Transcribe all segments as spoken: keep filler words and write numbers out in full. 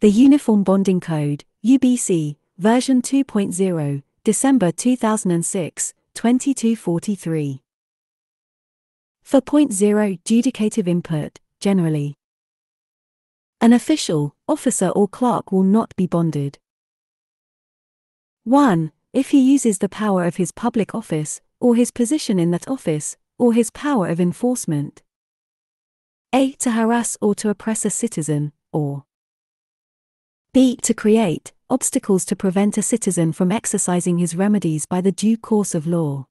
The Uniform Bonding Code, U B C, version two point oh, December two thousand six, twenty-two forty-three. For point zero, judicative input, generally. An official, officer or clerk will not be bonded. one. If he uses the power of his public office, or his position in that office, or his power of enforcement. A. To harass or to oppress a citizen, or B. To create obstacles to prevent a citizen from exercising his remedies by the due course of law.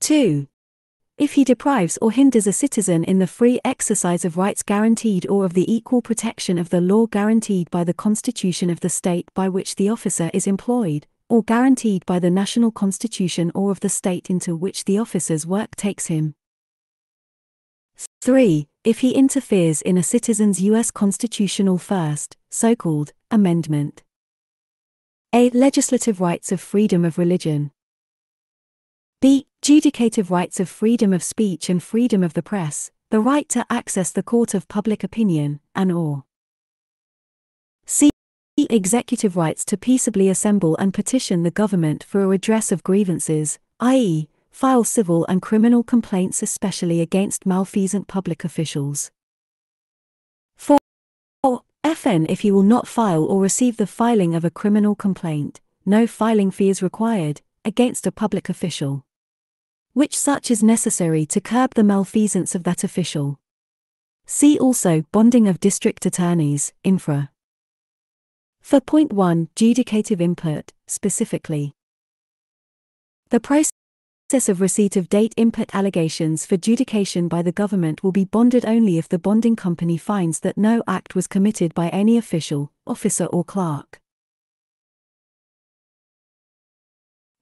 two. If he deprives or hinders a citizen in the free exercise of rights guaranteed or of the equal protection of the law guaranteed by the constitution of the state by which the officer is employed, or guaranteed by the national constitution or of the state into which the officer's work takes him. three. If he interferes in a citizen's U S constitutional first, so-called, amendment. A. Legislative rights of freedom of religion. B. Judicative rights of freedom of speech and freedom of the press, the right to access the court of public opinion, and or C. Executive rights to peaceably assemble and petition the government for a redress of grievances, that is, file civil and criminal complaints especially against malfeasant public officials. four. F N If he will not file or receive the filing of a criminal complaint, no filing fee is required, against a public official, which such is necessary to curb the malfeasance of that official. See also Bonding of District Attorneys, infra. For point one, judicative input, specifically. The process of receipt of date input allegations for judication by the government will be bonded only if the bonding company finds that no act was committed by any official, officer or clerk.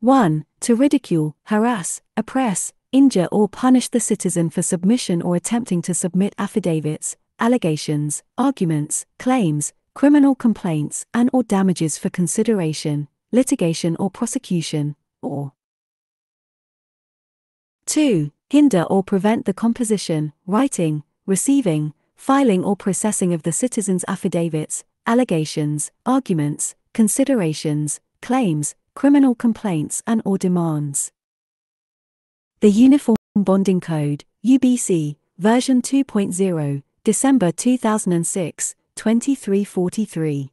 one. To ridicule, harass, oppress, injure or punish the citizen for submission or attempting to submit affidavits, allegations, arguments, claims, criminal complaints and or damages for consideration, litigation or prosecution, or two. Hinder or prevent the composition, writing, receiving, filing or processing of the citizen's affidavits, allegations, arguments, considerations, claims, criminal complaints and or demands. The Uniform Bonding Code, U B C, version two point oh, December two thousand six, twenty-three forty-three.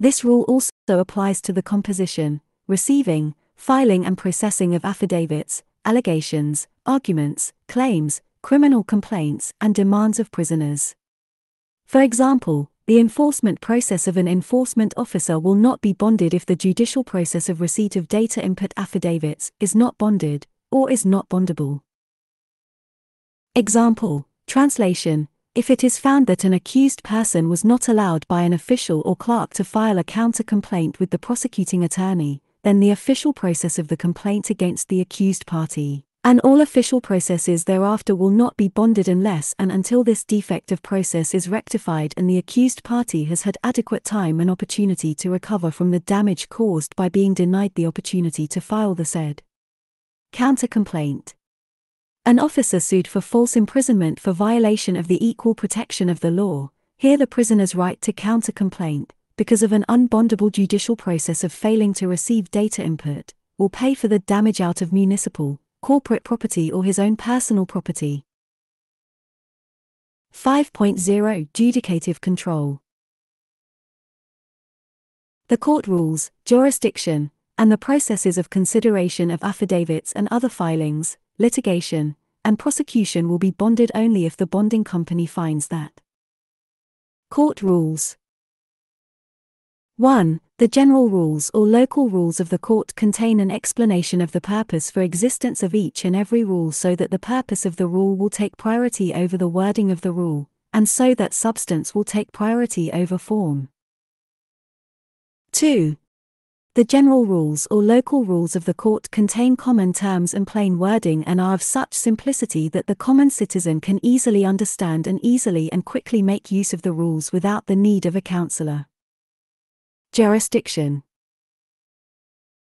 This rule also applies to the composition, receiving, filing and processing of affidavits, allegations, arguments, claims, criminal complaints and demands of prisoners. For example, the enforcement process of an enforcement officer will not be bonded if the judicial process of receipt of data input affidavits is not bonded, or is not bondable. Example, translation, if it is found that an accused person was not allowed by an official or clerk to file a counter-complaint with the prosecuting attorney, then the official process of the complaint against the accused party, and all official processes thereafter will not be bonded unless and until this defect of process is rectified and the accused party has had adequate time and opportunity to recover from the damage caused by being denied the opportunity to file the said counter-complaint. An officer sued for false imprisonment for violation of the equal protection of the law, here the prisoner's right to counter-complaint, because of an unbondable judicial process of failing to receive data input, will pay for the damage out of municipal, corporate property or his own personal property. five point oh Judicative control. The court rules, jurisdiction, and the processes of consideration of affidavits and other filings, litigation, and prosecution will be bonded only if the bonding company finds that. Court rules. one. The general rules or local rules of the court contain an explanation of the purpose for existence of each and every rule so that the purpose of the rule will take priority over the wording of the rule, and so that substance will take priority over form. two. The general rules or local rules of the court contain common terms and plain wording and are of such simplicity that the common citizen can easily understand and easily and quickly make use of the rules without the need of a counselor. Jurisdiction.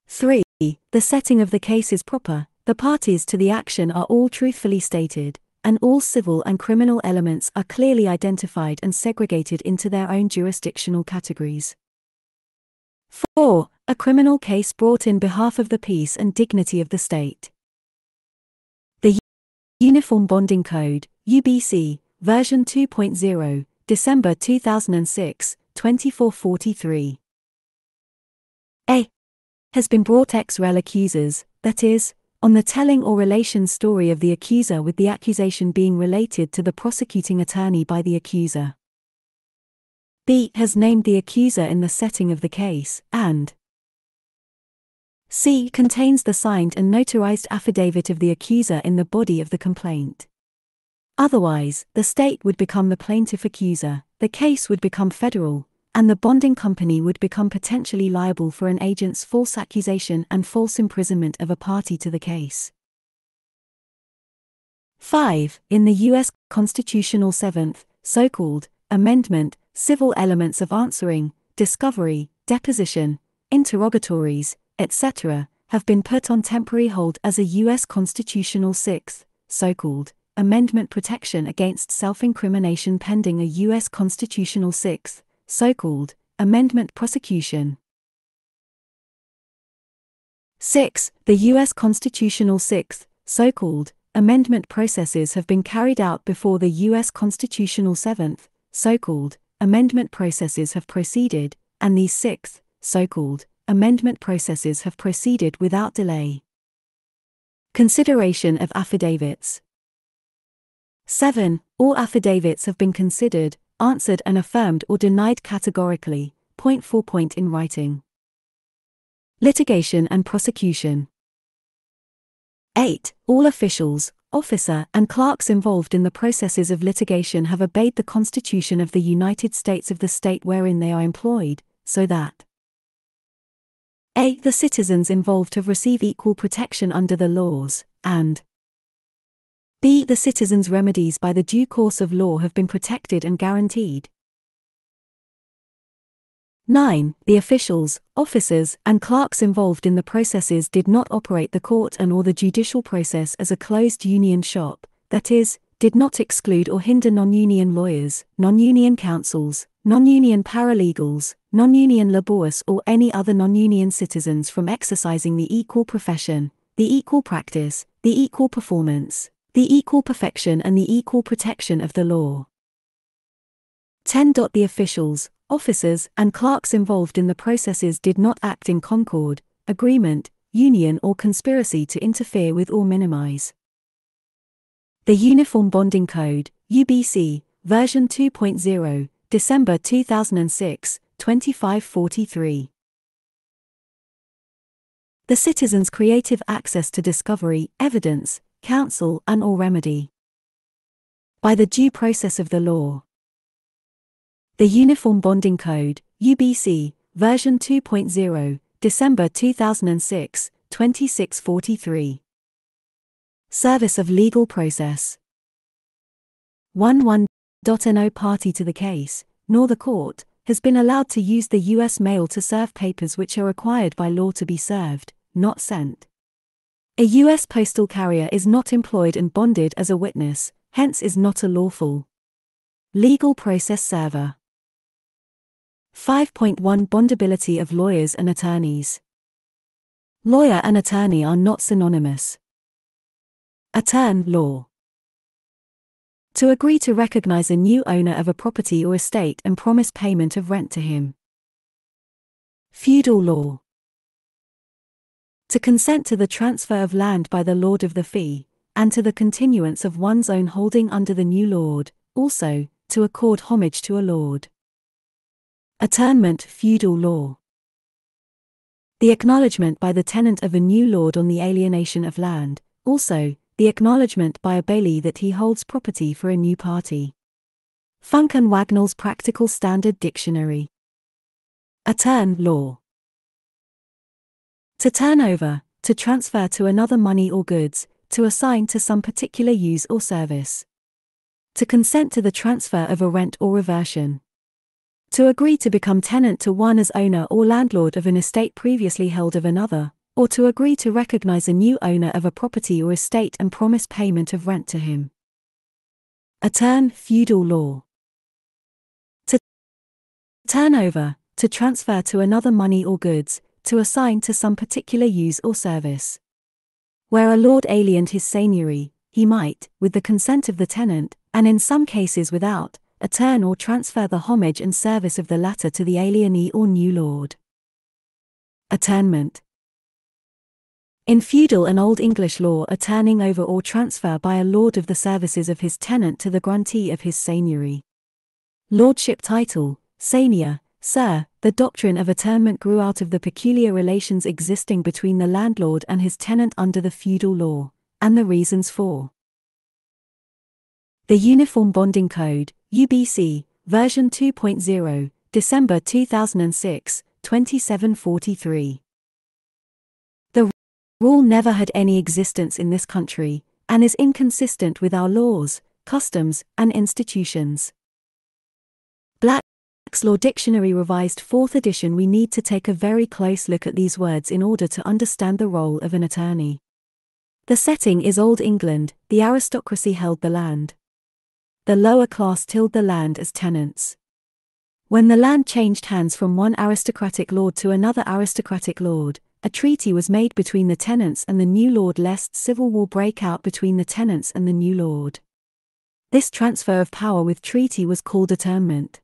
three. The setting of the case is proper, the parties to the action are all truthfully stated, and all civil and criminal elements are clearly identified and segregated into their own jurisdictional categories. four. A criminal case brought in behalf of the peace and dignity of the state. The Uniform Bonding Code, U B C, version two point oh, December two thousand six, twenty-four forty-three. A. Has been brought ex rel accusers, that is, on the telling or relation story of the accuser with the accusation being related to the prosecuting attorney by the accuser. B. Has named the accuser in the setting of the case, and C. Contains the signed and notarized affidavit of the accuser in the body of the complaint. Otherwise, the state would become the plaintiff accuser, the case would become federal, and the bonding company would become potentially liable for an agent's false accusation and false imprisonment of a party to the case. five. In the U S Constitutional seventh, so-called, Amendment, civil elements of answering, discovery, deposition, interrogatories, et cetera, have been put on temporary hold as a U S Constitutional sixth, so-called, Amendment protection against self-incrimination pending a U S Constitutional sixth, so-called, amendment prosecution. six. The U S Constitutional sixth, so-called, amendment processes have been carried out before the U S Constitutional seventh, so-called, amendment processes have proceeded, and these sixth, so-called, amendment processes have proceeded without delay. Consideration of affidavits. seven. All affidavits have been considered, answered and affirmed or denied categorically, point for point in writing. Litigation and prosecution. eight. All officials, officer and clerks involved in the processes of litigation have obeyed the Constitution of the United States of the state wherein they are employed, so that a. The citizens involved have received equal protection under the laws, and b. The citizens' remedies by the due course of law have been protected and guaranteed. nine. The officials, officers, and clerks involved in the processes did not operate the court and or the judicial process as a closed union shop, that is, did not exclude or hinder non-union lawyers, non-union counsels, non-union paralegals, non-union laborious or any other non-union citizens from exercising the equal profession, the equal practice, the equal performance, the equal perfection and the equal protection of the law. ten. The officials, officers and clerks involved in the processes did not act in concord, agreement, union or conspiracy to interfere with or minimize. The Uniform Bonding Code, U B C, version two point oh, December two thousand six, twenty-five forty-three. The citizens' creative access to discovery, evidence, counsel and or remedy by the due process of the law. The Uniform Bonding Code, U B C, version two point oh, December two thousand six, twenty-six forty-three. Service of legal process. eleven. No party to the case, nor the court, has been allowed to use the U S mail to serve papers which are required by law to be served, not sent. A U S postal carrier is not employed and bonded as a witness, hence is not a lawful legal process server. five point one Bondability of lawyers and attorneys. Lawyer and attorney are not synonymous. Attorney law. To agree to recognize a new owner of a property or estate and promise payment of rent to him. Feudal law. To consent to the transfer of land by the lord of the fee, and to the continuance of one's own holding under the new lord, also, to accord homage to a lord. Attornment feudal law. The acknowledgement by the tenant of a new lord on the alienation of land, also, the acknowledgement by a bailee that he holds property for a new party. Funk and Wagnall's Practical Standard Dictionary. Attorney law. To turn over, to transfer to another money or goods, to assign to some particular use or service. To consent to the transfer of a rent or reversion. To agree to become tenant to one as owner or landlord of an estate previously held of another, or to agree to recognize a new owner of a property or estate and promise payment of rent to him. a term, feudal law. To turn over, to transfer to another money or goods, to assign to some particular use or service. Where a lord aliened his seigniory, he might, with the consent of the tenant, and in some cases without, attain or transfer the homage and service of the latter to the alienee or new lord. Attornment. In feudal and Old English law, a turning over or transfer by a lord of the services of his tenant to the grantee of his seigniory. Lordship title, seigneur, sir. The doctrine of attornment grew out of the peculiar relations existing between the landlord and his tenant under the feudal law, and the reasons for. The Uniform Bonding Code, U B C, version two point oh, December two thousand six, twenty-seven forty-three. The rule never had any existence in this country, and is inconsistent with our laws, customs, and institutions. Black law dictionary revised fourth edition. We need to take a very close look at these words in order to understand the role of an attorney. The setting is Old England. The aristocracy held the land. The lower class tilled the land as tenants. When the land changed hands from one aristocratic lord to another aristocratic lord, a treaty was made between the tenants and the new lord lest civil war break out between the tenants and the new lord. This transfer of power with treaty was called attornment.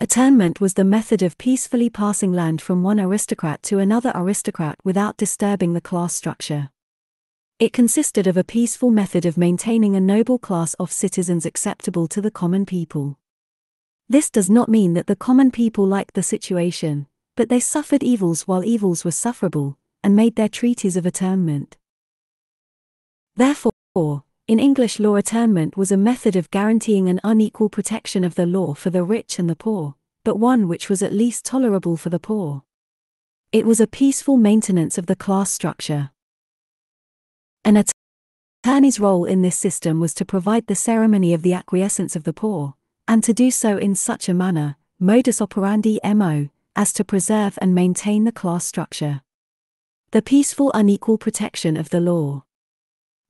Attornment was the method of peacefully passing land from one aristocrat to another aristocrat without disturbing the class structure. It consisted of a peaceful method of maintaining a noble class of citizens acceptable to the common people. This does not mean that the common people liked the situation, but they suffered evils while evils were sufferable, and made their treaties of attornment. Therefore, in English law, attornment was a method of guaranteeing an unequal protection of the law for the rich and the poor, but one which was at least tolerable for the poor. It was a peaceful maintenance of the class structure. An attorney's role in this system was to provide the ceremony of the acquiescence of the poor, and to do so in such a manner, modus operandi mo, as to preserve and maintain the class structure. The peaceful unequal protection of the law.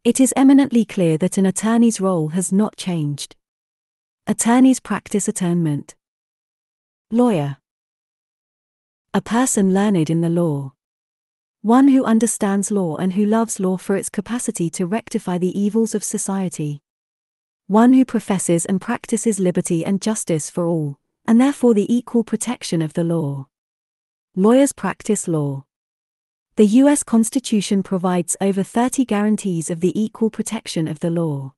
It is eminently clear that an attorney's role has not changed. Attorneys practice attornment. Lawyer. A person learned in the law. One who understands law and who loves law for its capacity to rectify the evils of society. One who professes and practices liberty and justice for all, and therefore the equal protection of the law. Lawyers practice law. The U S Constitution provides over thirty guarantees of the equal protection of the law.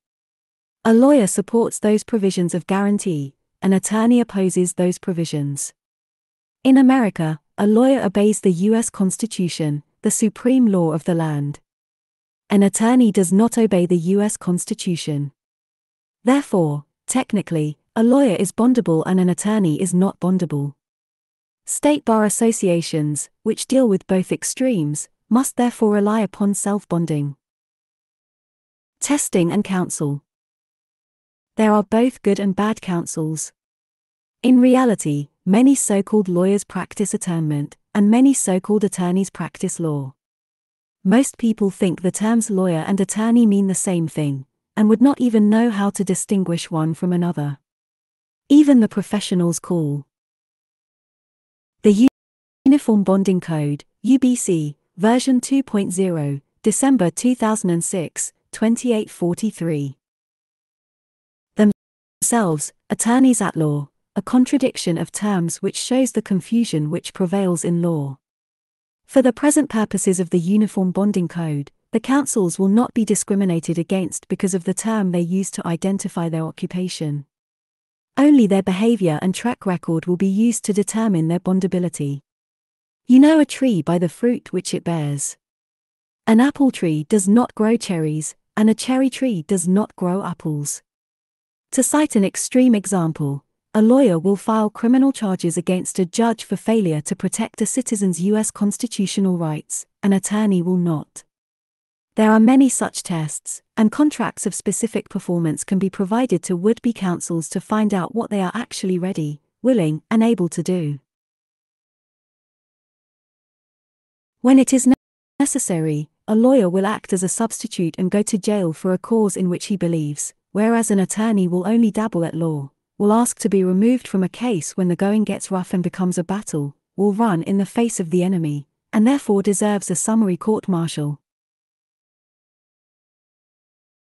A lawyer supports those provisions of guarantee, an attorney opposes those provisions. In America, a lawyer obeys the U S Constitution, the supreme law of the land. An attorney does not obey the U S Constitution. Therefore, technically, a lawyer is bondable and an attorney is not bondable. State bar associations, which deal with both extremes, must therefore rely upon self-bonding. Testing and counsel. There are both good and bad counsels. In reality, many so-called lawyers practice attornment, and many so-called attorneys practice law. Most people think the terms lawyer and attorney mean the same thing, and would not even know how to distinguish one from another. Even the professionals call. The Uniform Bonding Code, U B C, version two point oh, December two thousand six, twenty-eight forty-three. Themselves, attorneys at law, a contradiction of terms which shows the confusion which prevails in law. For the present purposes of the Uniform Bonding Code, the counsels will not be discriminated against because of the term they use to identify their occupation. Only their behavior and track record will be used to determine their bondability. You know a tree by the fruit which it bears. An apple tree does not grow cherries, and a cherry tree does not grow apples. To cite an extreme example, a lawyer will file criminal charges against a judge for failure to protect a citizen's U S constitutional rights, an attorney will not. There are many such tests, and contracts of specific performance can be provided to would-be counsels to find out what they are actually ready, willing, and able to do. When it is necessary, a lawyer will act as a substitute and go to jail for a cause in which he believes, whereas an attorney will only dabble at law, will ask to be removed from a case when the going gets rough and becomes a battle, will run in the face of the enemy, and therefore deserves a summary court-martial.